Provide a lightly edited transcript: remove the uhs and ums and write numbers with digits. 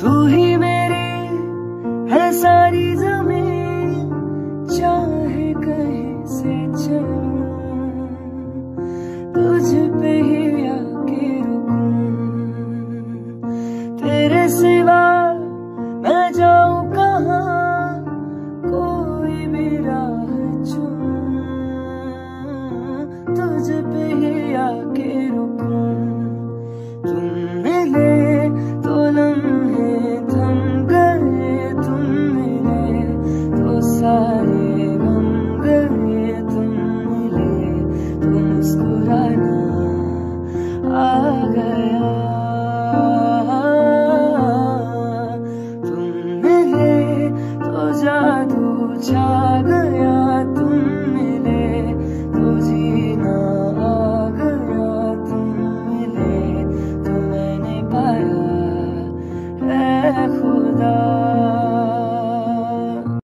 तू ही मेरी है सारी ज़मीन, चाहे कहीं से चलूं तुझ पे ही आके रुकूं। तेरे सिवा मैं जाऊं कहाँ, कोई भी राह चुनूं तुझ पे ही आके रुकूं। तुम मिले तो लम्हे थम गए, तुम मिले तो सारे गम गए, तुम मिले तो मुस्कुराना आ गया। तुम मिले तो जादू छा गया, तुम मिले तो जीना आ गया, तुम मिले तो मैंने पाया है।